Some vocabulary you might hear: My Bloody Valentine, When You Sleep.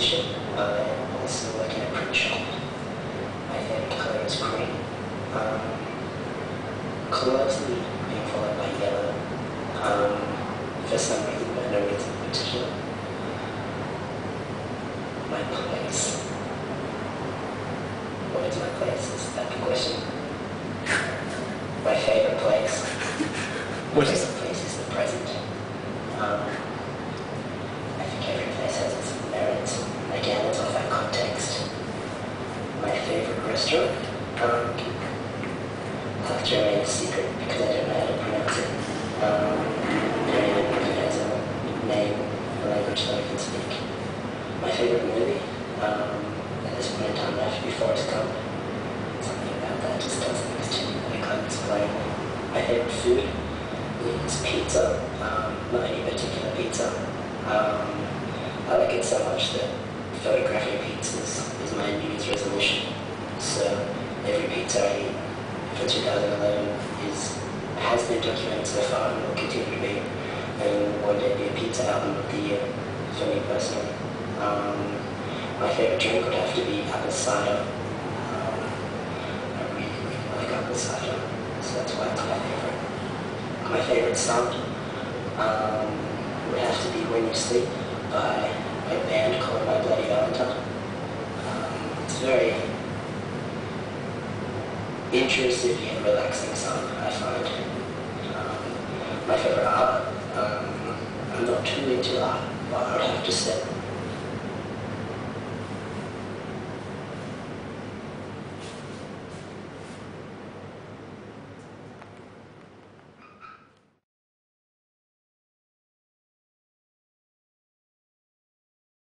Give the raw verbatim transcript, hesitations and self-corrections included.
position, uh, and also working at print shop. I think color is green. Um, closely being followed by yellow. Um, for some reason, but no reason in particular. My place. What is my place? Is that the question? My favorite place. What is it? Restaurant. Um, I'll tell you a secret because I don't know how to pronounce it. Um, I don't even recognize a name, a language that I can speak. My favorite movie, um, at this point in time, after before it's come, something about that just doesn't exist to me that I can't explain. My favorite food is pizza, um, not any particular pizza. Um, I like it so much that photographing pizzas is my New Year's resolution. So every pizza I eat for two thousand eleven is, has been documented so far and will continue to be, and one day be a pizza album of the year for me personally. Um, my favorite drink would have to be apple cider. Um, I really, really like apple cider, so that's why it's my favorite. My favorite song um, would have to be When You Sleep by a band called My Bloody Valentine. Um, it's very intrusive and relaxing song, I find. Um, my favorite art, um, I'm not too into art, but I would have to say